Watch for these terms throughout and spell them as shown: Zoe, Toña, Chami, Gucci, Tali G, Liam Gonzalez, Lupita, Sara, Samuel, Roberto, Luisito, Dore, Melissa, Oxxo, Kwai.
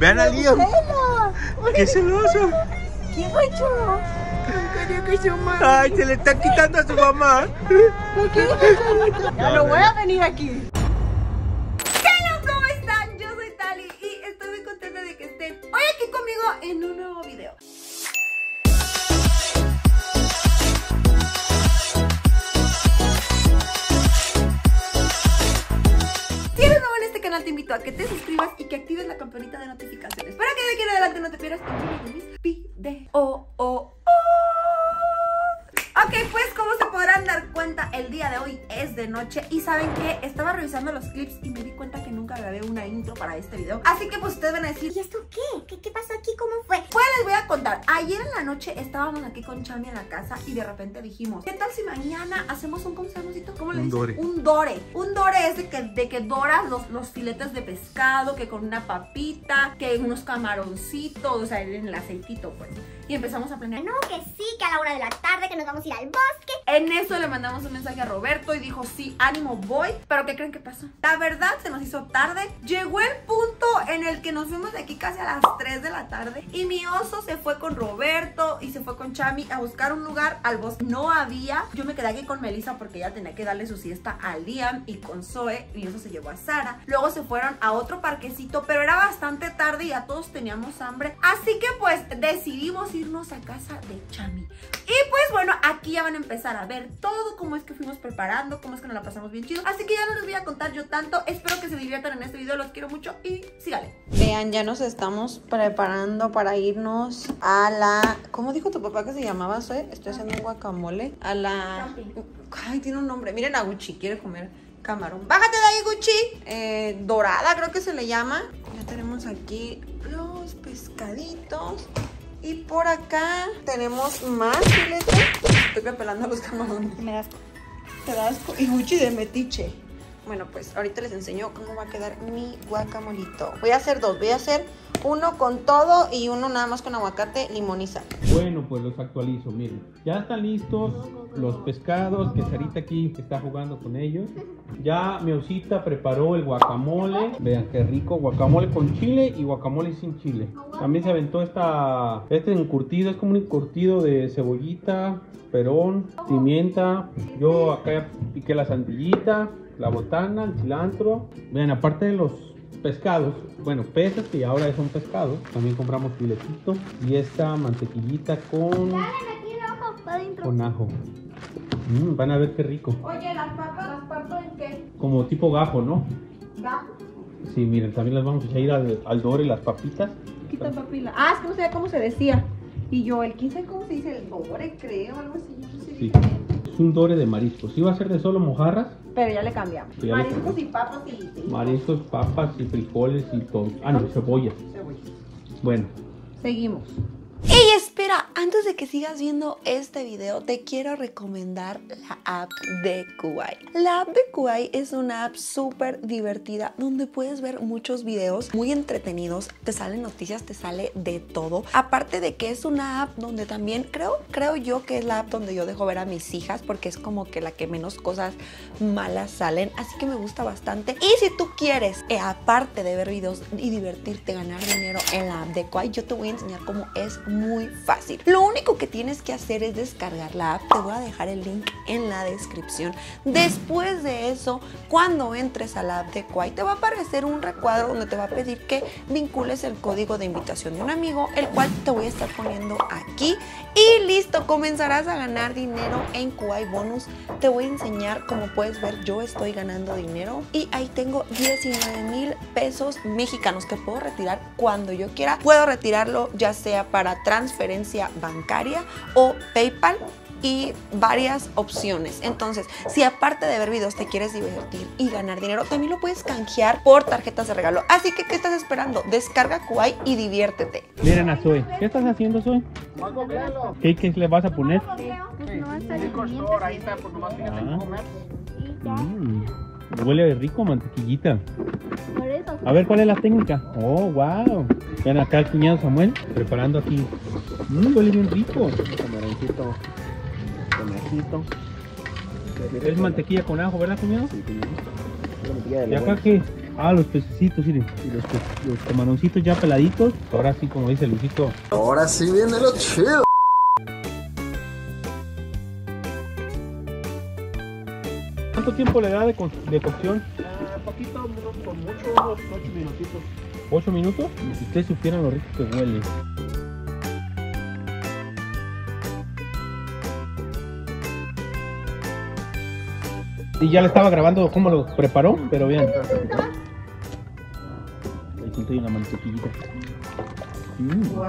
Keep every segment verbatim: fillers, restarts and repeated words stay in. Vean a Liam. ¡Qué celoso! ¿Qué pasó? Ay, se le están quitando a su mamá. Ya no voy a venir aquí. Hola, ¿cómo están? Yo soy Tali y estoy muy contenta de que estén hoy aquí conmigo en un nuevo video. Te invito a que te suscribas y que actives la campanita de notificaciones para que de aquí en adelante no te pierdas ninguno de mis videos. Oh, oh, oh. Ok, pues como se podrán dar cuenta, el día de hoy es de noche. Y saben que estaba revisando los clips y me di cuenta que nunca grabé una intro para este video. Así que pues ustedes van a decir, ¿y esto qué? ¿Qué, qué pasó aquí? ¿Cómo fue? Pues les voy a contar. Ayer en la noche estábamos aquí con Chami en la casa y de repente dijimos, ¿qué tal si mañana hacemos un, ¿cómo se llama? ¿Cómo le dicen? Dore. Un dore. Un dore es de que, de que doras los, los filetes de pescado, que con una papita, que unos camaroncitos, o sea, en el aceitito, pues. Y empezamos a planear, no, que sí, que a la hora de la tarde, que nos vamos a ir al bosque. En eso le mandamos un mensaje a Roberto y dijo, sí, ánimo, voy. Pero ¿qué creen que pasó? La verdad, se nos hizo tarde. Llegó el punto en el que nos fuimos de aquí casi a las tres de la tarde. Y mi oso se fue con Roberto y se fue con Chami a buscar un lugar al bosque. No había. Yo me quedé aquí con Melissa porque ella tenía que darle su siesta a Liam y con Zoe. Y eso se llevó a Sara. Luego se fueron a otro parquecito, pero era bastante tarde y ya todos teníamos hambre. Así que pues decidimos irnos a casa de Chami. Y pues bueno, aquí ya van a empezar a ver todo cómo es que fuimos preparando, cómo es que nos la pasamos bien chido. Así que ya no les voy a contar yo tanto. Espero que se diviertan en este video, los quiero mucho y síganle. Vean, ya nos estamos preparando para irnos a la... ¿Cómo dijo tu papá que se llamaba, Zoe? Estoy haciendo un guacamole. A la... Ay, tiene un nombre. Miren a Gucci, quiere comer camarón. Bájate de ahí, Gucci. Eh, dorada creo que se le llama. Ya tenemos aquí los pescaditos. Y por acá tenemos más filetes. Estoy pelando los camarones. Me das asco. Te da asco. Y Gucci de metiche. Bueno, pues ahorita les enseño cómo va a quedar mi guacamolito. Voy a hacer dos. Voy a hacer uno con todo y uno nada más con aguacate, limón y sal. Bueno, pues los actualizo. Miren, ya están listos los pescados que Sarita aquí está jugando con ellos. Ya mi osita preparó el guacamole. Vean qué rico, guacamole con chile y guacamole sin chile. También se aventó esta, este encurtido, es como un encurtido de cebollita, perón, pimienta. Yo acá piqué la sandillita, la botana, el cilantro. Vean, aparte de los pescados, bueno, peces que ahora son pescados, también compramos filetito y esta mantequillita con... con ajo. Mm, van a ver qué rico. Oye, las papas, ¿las papas en qué? Como tipo gajo, ¿no? ¿Gajo? Sí, miren, también las vamos a echar al, al dore, las papitas. Quita papila. Ah, es que no sé cómo se decía. Y yo, el quién sabe cómo se dice, el dore, creo, algo así. Yo no sé sí. Es un dore de mariscos. Iba a ser de solo mojarras. Pero ya le cambiamos. Ya mariscos le cambiamos. Y papas y... y mariscos, papas y frijoles y todo. Ah, no, cebollas. Cebollas. Bueno. Seguimos. ¡Ey, espera! Antes de que sigas viendo este video, te quiero recomendar la app de Kwai. La app de Kwai es una app súper divertida donde puedes ver muchos videos muy entretenidos, te salen noticias, te sale de todo. Aparte de que es una app donde también creo, creo yo que es la app donde yo dejo ver a mis hijas porque es como que la que menos cosas malas salen, así que me gusta bastante. Y si tú quieres, eh, aparte de ver videos y divertirte, ganar dinero en la app de Kwai, yo te voy a enseñar cómo es muy fácil. Lo único que tienes que hacer es descargar la app. Te voy a dejar el link en la descripción. Después de eso, cuando entres a la app de Kwai, te va a aparecer un recuadro donde te va a pedir que vincules el código de invitación de un amigo, el cual te voy a estar poniendo aquí. Y listo, comenzarás a ganar dinero en Kwai Bonus. Te voy a enseñar, como puedes ver, yo estoy ganando dinero y ahí tengo diecinueve mil pesos mexicanos que puedo retirar cuando yo quiera. Puedo retirarlo ya sea para transferencia bancaria o PayPal y varias opciones. Entonces, si aparte de ver videos te quieres divertir y ganar dinero, también lo puedes canjear por tarjetas de regalo. Así que, ¿qué estás esperando? Descarga Kwai y diviértete. Miren a Zoe. ¿Qué estás haciendo, Zoe? ¿Qué, qué le vas a poner? Huele rico, mantequillita. A ver, ¿cuál es la técnica? Oh, wow. Vean acá el cuñado Samuel preparando aquí. Mmm, huele bien rico. Camaroncito, conejito. Es mantequilla con ajo, ¿verdad, cuñado? Sí, cuñado. ¿Y acá qué? Ah, los pececitos, miren. Y los, los camaroncitos ya peladitos. Ahora sí, como dice Luisito. Ahora sí viene lo chido. ¿Cuánto tiempo le da de, co de cocción? Uh, poquito, unos, por mucho, unos ocho minutitos. ¿Ocho minutos? Si ustedes supieran lo rico que huele. Y ya le estaba grabando cómo lo preparó, pero vean. Ahí estoy en la mantequillita. Mm. Wow,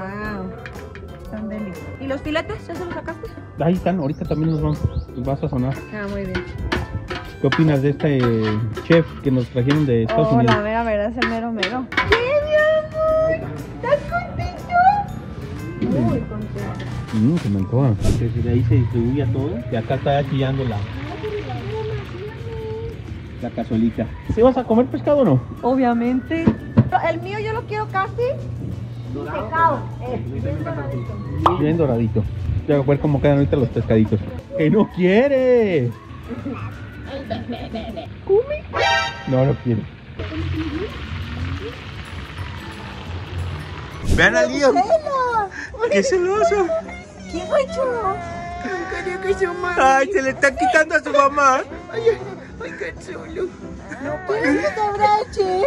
tan deliciosos. ¿Y los filetes? ¿Ya se los sacaste? Ahí están, ahorita también los vamos, los vas a sazonar. Ah, muy bien. ¿Qué opinas de este chef que nos trajeron de Estados oh, Unidos? La mera verdad es el mero mero. ¡Qué, mi amor! ¿Estás contento? Muy contento. Mmm, se me antoja. Desde ahí se distribuye todo y acá está chillando la... la cazuelita. ¿Sí vas a comer pescado o no? Obviamente. El mío yo lo quiero casi dorado, pescado. Eh, bien doradito. Bien doradito. Ya voy a ver cómo quedan ahorita los pescaditos. ¡Que no quiere! ¿Come? No lo quiere. Vean a Liam. ¡Qué celoso! ¡Qué gacho! ¡Ay, se le está quitando a su mamá! ¡Ay, ay! Ay, qué chulo. No puedes que te abrache.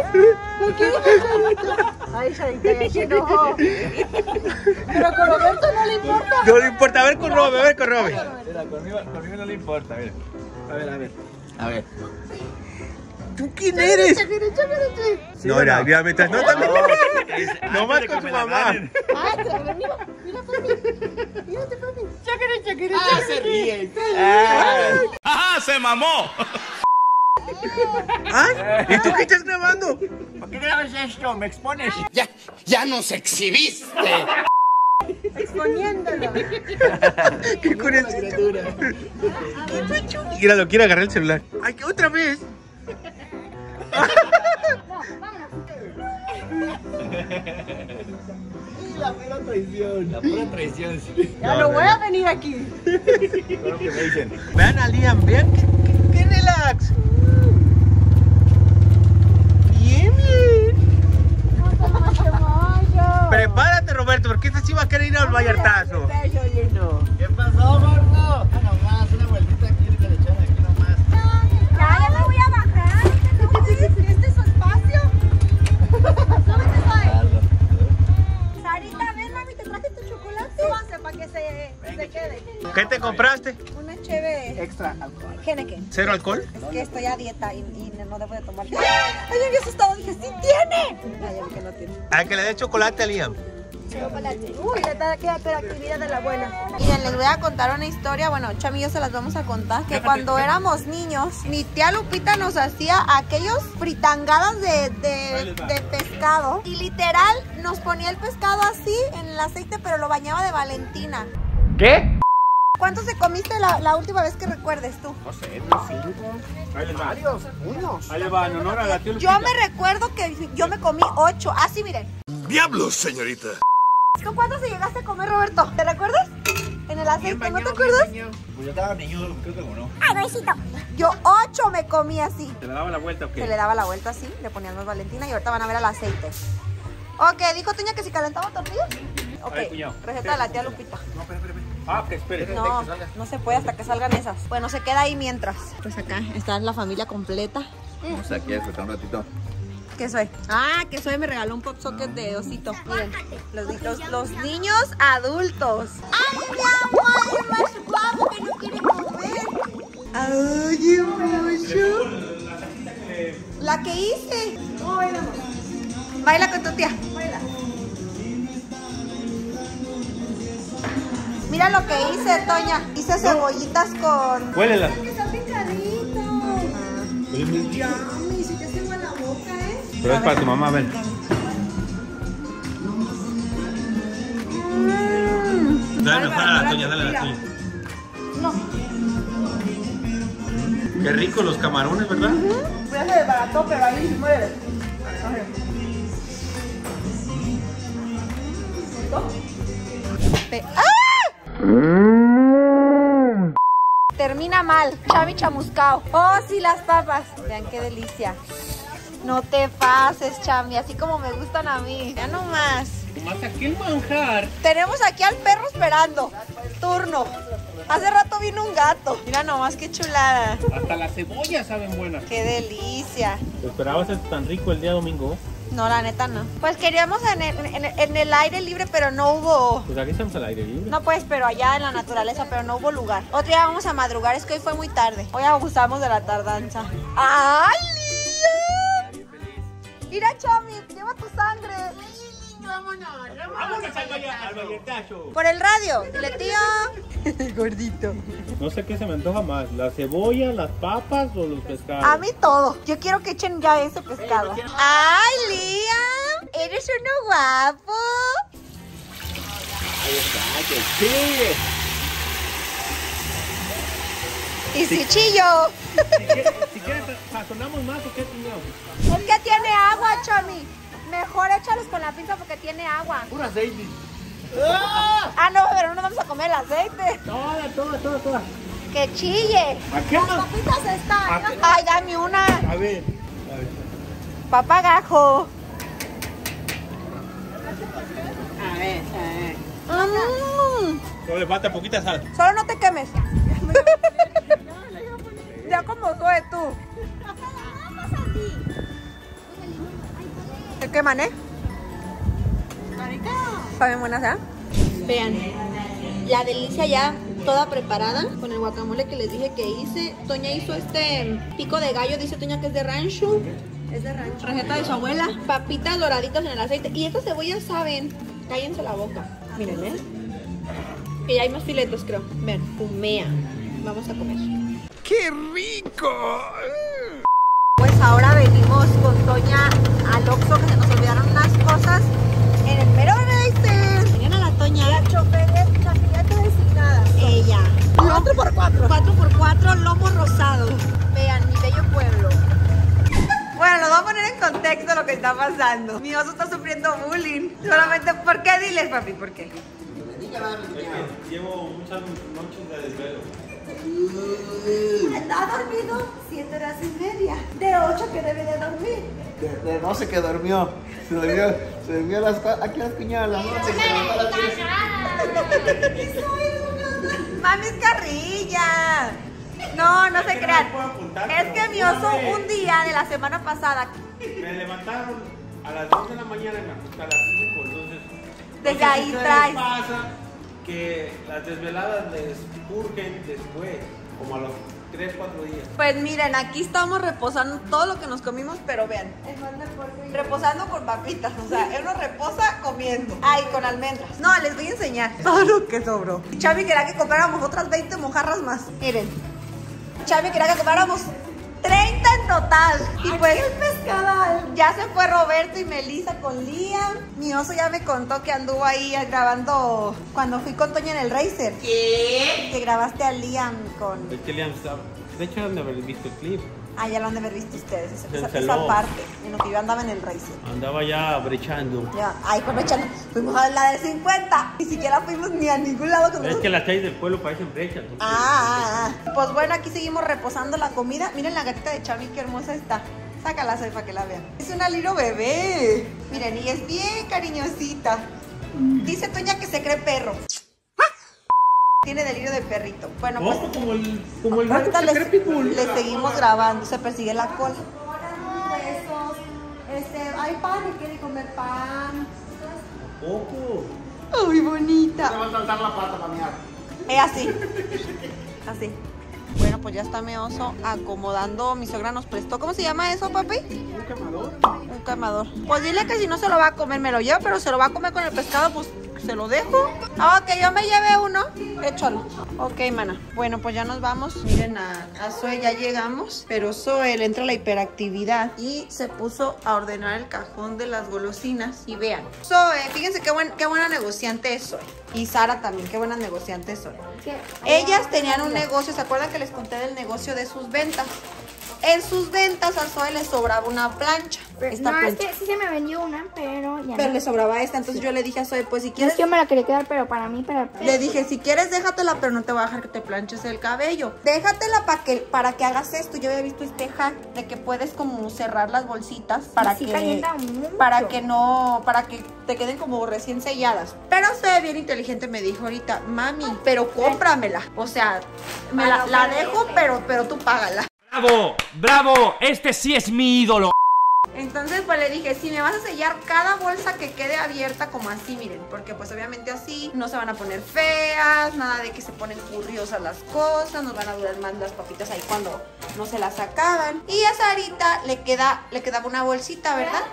No quieres que te... Ay, Sarita, ya se enojó. Pero con Roberto no le importa. No le importa. A ver con Robe, a ver con Robe. Conmigo, conmigo no le importa. A ver, a ver, a ver. A ver. ¿Tú quién eres? No, era, mira, mientras no también. No más con su mamá. Ah, mira, mira, Fabi. Mira, te Fabi. Chacaré, chacaré. Ah, se ríe. Ajá, se mamó. ¿Ah? ¿Y tú qué estás grabando? ¿Por qué grabas esto? ¿Me expones? Ya, ya nos exhibiste. Exponiéndolo. Qué curioso. Qué pecho. Mira, lo quiere agarrar el celular. Ay, que otra vez. No, vámonos. La pura traición. La pura traición. Sí. Ya no, no voy a venir aquí. Claro que me dicen. Vean a Liam, vean que, que, que relax. Prepárate, Roberto, porque esta sí va a querer ir al Vallartazo. ¿Qué pasó, Roberto? Ah, nomás, una vueltita aquí, ahorita le echan aquí nomás. Ya, ya me voy a bajar. No, este es su espacio. Súbete, Zoe. Sarita, ven, mami, te traje tu chocolate. Súbanse para que se, se quede. ¿Qué te compraste? Una chévere. Extra alcohol. ¿Qué? ¿Cero alcohol? Es que estoy a dieta y, y no debo de tomar. Ay, me había asustado, dije, sí tiene. Ay, que no tiene. Ay, que le dé chocolate a Liam. Chocolate. Uy, la quédate la actividad de la abuela. Miren, les voy a contar una historia. Bueno, Chami y yo se las vamos a contar. Que cuando éramos niños, mi tía Lupita nos hacía aquellos fritangadas de, de, de pescado. Y literal, nos ponía el pescado así en el aceite, pero lo bañaba de Valentina. ¿Qué? ¿Cuánto se comiste la, la última vez que recuerdes tú? No sé, unos cinco. Ahí les va. Varios, unos. Ahí les va, en honor a la tía Lupita. Yo me recuerdo que yo me comí ocho. Así, miren. ¡Diablos, señorita! ¿Tú cuánto se llegaste a comer, Roberto? ¿Te recuerdas? En el aceite, bañado, ¿no te acuerdas? Pues yo estaba niño, creo que no. ¡Ay, Luisito! Yo ocho me comí así. ¿Se le daba la vuelta o qué? Se le daba la vuelta así, le ponían más Valentina y ahorita van a ver al aceite. Ok, dijo Toña que si calentaba tortillas. Ok, ver, receta de la tía Lupita. No, espera, espera. Ah, que espere. No, no se puede hasta que salgan esas. Bueno, se queda ahí mientras. Pues acá está la familia completa. Vamos aquí a disfrutar un ratito. ¿Qué soy? Ah, que soy me regaló un pop socket de osito. Miren, los, los, los niños adultos. ¡Ay, mi amor! ¡Es más guapo que no quiere comer! ¡Ay, mucho! ¡La que hice! No, baila. Baila con tu tía. Baila. Mira lo que hice, Toña. Hice cebollitas con... ¡Huélela! ¡Mira que está picadito! ¡Yummy! Se te hace agua la boca, ¿eh? Pero es para tu mamá, ven. Mm. Dale, para la Toña, dale a la Toña. No. Qué rico los camarones, ¿verdad? Ya se desbarató, pero ahí se muere. ¡Ah! Termina mal, Chami chamuscao. Oh, sí, las papas. Vean qué delicia. No te pases, Chami, así como me gustan a mí. Ya nomás. Más aquí el manjar. Tenemos aquí al perro esperando turno. Hace rato vino un gato. Mira nomás qué chulada. Hasta las cebollas saben buenas. Qué delicia. ¿Te esperabas esto tan rico el día domingo? No, la neta no. Pues queríamos en el, en, en el aire libre, pero no hubo... Pues aquí estamos al aire libre. No pues, pero allá en la naturaleza, pero no hubo lugar. Otro día vamos a madrugar, es que hoy fue muy tarde. Hoy abusamos de la tardanza. ¡Ay, Liam! Mira, Chami, lleva tu sangre. Vámonos, vámonos al baguetazo. Por el radio, dile tío. El gordito. No sé qué se me antoja más, la cebolla, las papas o los pescados. A mí todo, yo quiero que echen ya ese pescado. ¡Ay, Liam! ¡Eres uno guapo! Ahí está, que sigue. Y si chillo. Si quieres, sazonamos más o qué chingamos. Es que tiene agua, Chami. Mejor échalos con la pinza porque tiene agua. Un aceite. ¡Ah! Ah, no, pero no nos vamos a comer el aceite. Toda, toda, toda, toda. Que chille. Acá. Las papitas están. ¿No? Ay, dame una. A ver, a ver. Papagajo. A ver, a ver. Mm. Solo le falta poquita sal. Solo no te quemes. Ya como soy tú. ¿El que mané? ¿Saben buenas, eh? Vean, la delicia ya toda preparada con el guacamole que les dije que hice. Toña hizo este pico de gallo, dice Toña que es de rancho. Es de rancho. Receta de su abuela. Papitas doraditas en el aceite. Y estas cebollas saben, cállense la boca. Miren, ¿eh? Y ya hay más filetos, creo. Vean, fumea. Vamos a comer. ¡Qué rico! Pues ahora venimos con Toña al Oxxo, que se nos olvidaron unas cosas en el mero oeste. Tenían a la Toña. La chofereta, la chofereta designada. Ella. cuatro por cuatro. cuatro por cuatro, lomo rosado. Vean, mi bello pueblo. Bueno, lo voy a poner en contexto lo que está pasando. Mi oso está sufriendo bullying. Solamente, ¿por qué? Diles, papi, ¿por qué? Llevo muchas noches de desvelo. ¿Está dormido? Siete horas y media. De ocho que debe de dormir. De, de doce que durmió. Se durmió, se durmió las aquí las piñas de la noche. Mami es carrilla. No, no se crean. Es que mi oso un día de la semana pasada. Me levantaron a las dos de la mañana y me acosté a las cinco, entonces. Desde ahí traes. Que las desveladas les purguen después, como a los tres, cuatro días. Pues miren, aquí estamos reposando todo lo que nos comimos, pero vean. Reposando con papitas, o sea, él nos reposa comiendo. Ay, con almendras. No, les voy a enseñar todo lo que sobró. Chami quería que compráramos otras veinte mojarras más. Miren. Chami quería que compráramos treinta en total. Y pues ya se fue Roberto y Melissa con Liam. Mi oso ya me contó que anduvo ahí grabando cuando fui con Toña en el Racer. ¿Qué? Que grabaste a Liam con... Es que Liam estaba... De hecho, han de haber visto el clip. Ah, ya lo han de haber visto ustedes. Esa, esa parte en lo que yo andaba en el Racer. Andaba ya brechando. Ya, ay, pues brechando. Fuimos a la del cincuenta. Ni siquiera fuimos ni a ningún lado con nosotros. Es que las calles del pueblo parecen brechas. Ah, ah, ah. Pues bueno, aquí seguimos reposando la comida. Miren la gatita de Chami, qué hermosa está. Sácala, Zoe, para que la vean. Es una liro bebé. Miren, y es bien cariñosita. Dice Toña que se cree perro. Tiene delirio de perrito. Bueno, pues... Oh, como el... Como el gato que cree pitbull. Le seguimos grabando. Se persigue la cola. Este, hay pan y quiere comer pan. ¡Ojo! ¡Uy, bonita! Se va a saltar la pata para mirar. Es así. Así. Bueno, pues ya está mi oso acomodando. Mi sogra nos prestó. ¿Cómo se llama eso, papi? Un quemador. Un quemador. Pues dile que si no se lo va a comer, me lo llevo, pero se lo va a comer con el pescado, pues se lo dejo. Ah, oh, que yo me lleve uno. Échalo. Ok, mana. Bueno, pues ya nos vamos. Miren, a, a Zoe ya llegamos, pero Zoe le entra la hiperactividad y se puso a ordenar el cajón de las golosinas. Y vean, Zoe, fíjense qué, buen, qué buena negociante es Zoe. Y Sara también, qué buenas negociantes son. Ellas tenían un negocio, ¿se acuerdan que les conté del negocio de sus ventas? En sus ventas a Zoe le sobraba una plancha. Pero, esta no, plancha. Es que sí se me vendió una, pero ya Pero no. le sobraba esta, entonces sí. yo le dije a Zoe, pues si quieres... No, yo me la quería quedar, pero para mí, para... Le dije, si quieres déjatela, pero no te voy a dejar que te planches el cabello. Déjatela para que, para que hagas esto. Yo había visto este hack de que puedes como cerrar las bolsitas para sí, que... calienta mucho. Para que no... Para que te queden como recién selladas. Pero Zoe bien inteligente me dijo ahorita, mami, pero cómpramela. O sea, me bueno, la, la dejo, pero, pero tú págala. ¡Bravo! ¡Bravo! Este sí es mi ídolo. Entonces pues le dije, si me vas a sellar cada bolsa que quede abierta como así, miren, porque pues obviamente así no se van a poner feas, nada de que se ponen curriosas las cosas, nos van a durar más las papitas ahí cuando no se las sacaban. Y a Sarita le queda, le quedaba una bolsita, ¿verdad?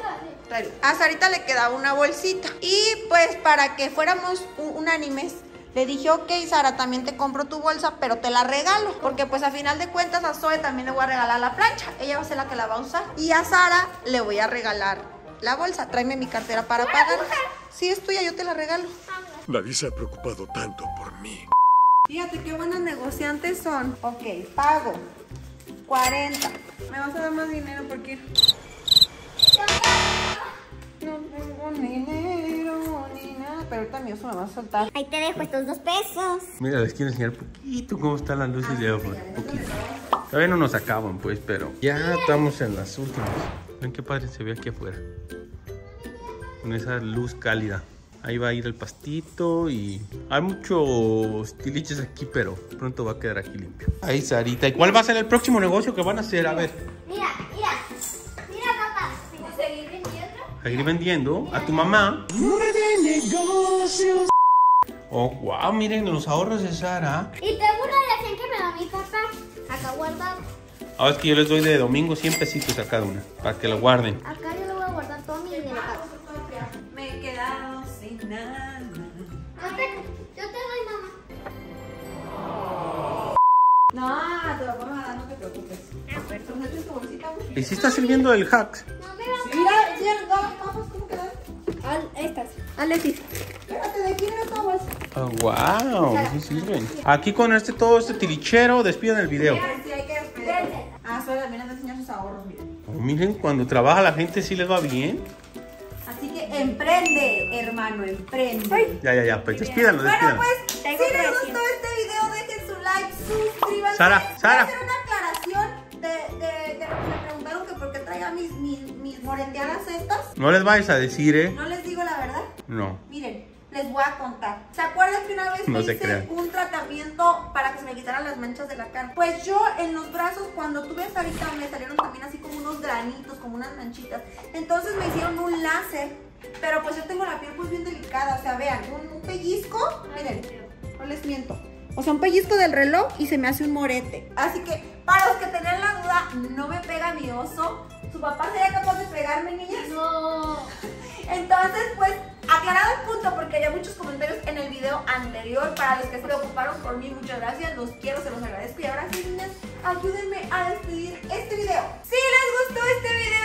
A Sarita le quedaba una bolsita. Y pues para que fuéramos unánimes, le dije, ok, Sara, también te compro tu bolsa, pero te la regalo. Porque pues a final de cuentas a Zoe también le voy a regalar la plancha. Ella va a ser la que la va a usar. Y a Sara le voy a regalar la bolsa. Tráeme mi cartera para pagar. Sí, es tuya, yo te la regalo. Nadie se ha preocupado tanto por mí. Fíjate qué buenos negociantes son. Ok, pago cuarenta. Me vas a dar más dinero porque... No tengo dinero ni nada. Pero ahorita mi oso me va a soltar. Ahí te dejo estos dos pesos. Mira, les quiero enseñar poquito cómo están las luces ah, de afuera. Todavía no nos acaban, pues, pero ya Bien. estamos en las últimas. Ven qué padre se ve aquí afuera. Con esa luz cálida. Ahí va a ir el pastito y... Hay muchos tiliches aquí, pero pronto va a quedar aquí limpio. Ay, Sarita, ¿y cuál va a ser el próximo negocio que van a hacer? A ver. Mira, mira. Seguir vendiendo a tu mamá. Oh, wow, miren los ahorros de Sara. Y te burlo de cien que me da mi papá. Acá guardado. Ahora es que yo les doy de domingo cien pesitos a cada una. Para que lo guarden. Acá yo lo voy a guardar todo mi dinero. Me he quedado sin nada. Yo te, yo te doy, mamá. No, te lo vamos a dar, no te preocupes. ¿Y si estás sirviendo el hack? Mira, mira, vamos, ¿cómo quedan? Estas. Alexis. Espérate, de aquí mira todas. Oh, wow, sí sirven. Aquí con este todo este tilichero despiden el video. Sí, hay que despedirlo. Ah, solo también les voy a enseñar sus ahorros, miren. Oh, miren, cuando trabaja la gente sí les va bien. Así que emprende, hermano, emprende. Ya, ya, ya, pues despídanlo, despídanlo. Bueno, pues, si les gustó este video, dejen su like, suscríbanse. Sara, Sara. Voy a hacer una aclaración de, de, de lo que me preguntaron que por qué traiga mis... mis moreteadas estas. No les vais a decir, ¿eh? No les digo la verdad. No. Miren, les voy a contar. ¿Se acuerdan que una vez no hice crean. un tratamiento para que se me quitaran las manchas de la cara? Pues yo en los brazos, cuando tuve esta ahorita, me salieron también así como unos granitos, como unas manchitas. Entonces me hicieron un láser. Pero pues yo tengo la piel pues bien delicada. O sea, vean, un, un pellizco. Miren, no les miento. O sea, un pellizco del reloj y se me hace un morete. Así que, para los que tenían la duda, no me pega mi oso. ¿Su papá sería capaz de pegarme, niñas? No. Entonces, pues, aclarado el punto, porque había muchos comentarios en el video anterior. Para los que se preocuparon por mí, muchas gracias. Los quiero, se los agradezco. Y ahora sí, niñas, ayúdenme a despedir este video. Si les gustó este video,